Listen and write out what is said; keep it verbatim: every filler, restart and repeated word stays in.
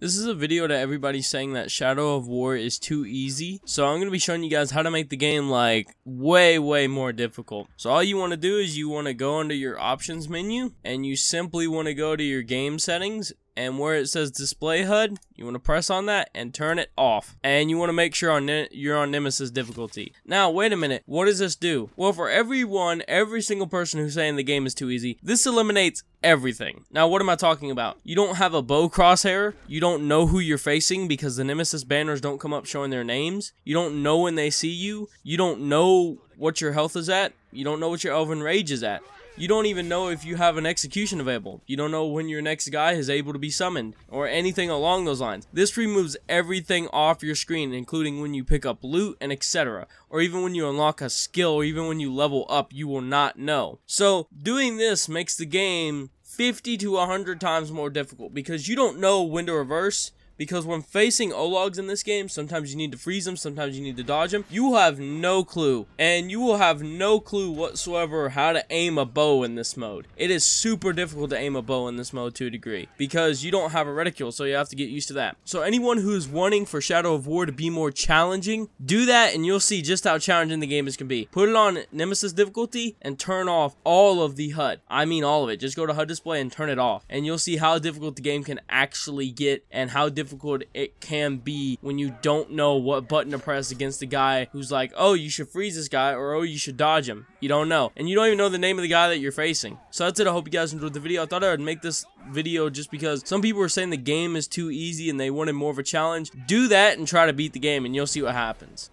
This is a video that everybody's saying that Shadow of War is too easy, so I'm going to be showing you guys how to make the game like way way more difficult. So all you want to do is you want to go under your options menu and you simply want to go to your game settings, and where it says display H U D, you want to press on that and turn it off, and you want to make sure on you're on Nemesis difficulty. Now wait a minute, what does this do? Well, for everyone, every single person who's saying the game is too easy, this eliminates everything. Now what am I talking about? You don't have a bow crosshair, you don't know who you're facing because the Nemesis banners don't come up showing their names, you don't know when they see you, you don't know what your health is at, you don't know what your elven rage is at, you don't even know if you have an execution available, you don't know when your next guy is able to be summoned or anything along those lines. This removes everything off your screen, including when you pick up loot and etc, or even when you unlock a skill, or even when you level up, you will not know. So doing this makes the game fifty to one hundred times more difficult because you don't know when to reverse. Because when facing O L O Gs in this game, sometimes you need to freeze them, sometimes you need to dodge them. You will have no clue. And you will have no clue whatsoever how to aim a bow in this mode. It is super difficult to aim a bow in this mode to a degree, because you don't have a reticule, so you have to get used to that. So anyone who is wanting for Shadow of War to be more challenging, do that and you'll see just how challenging the game is can be. Put it on Nemesis difficulty and turn off all of the H U D. I mean all of it. Just go to H U D display and turn it off. And you'll see how difficult the game can actually get and how difficult it can be when you don't know what button to press against the guy who's like, oh, you should freeze this guy, or oh, you should dodge him. You don't know, and you don't even know the name of the guy that you're facing. So that's it. I hope you guys enjoyed the video. I thought I would make this video just because some people were saying the game is too easy and they wanted more of a challenge. Do that and try to beat the game and you'll see what happens.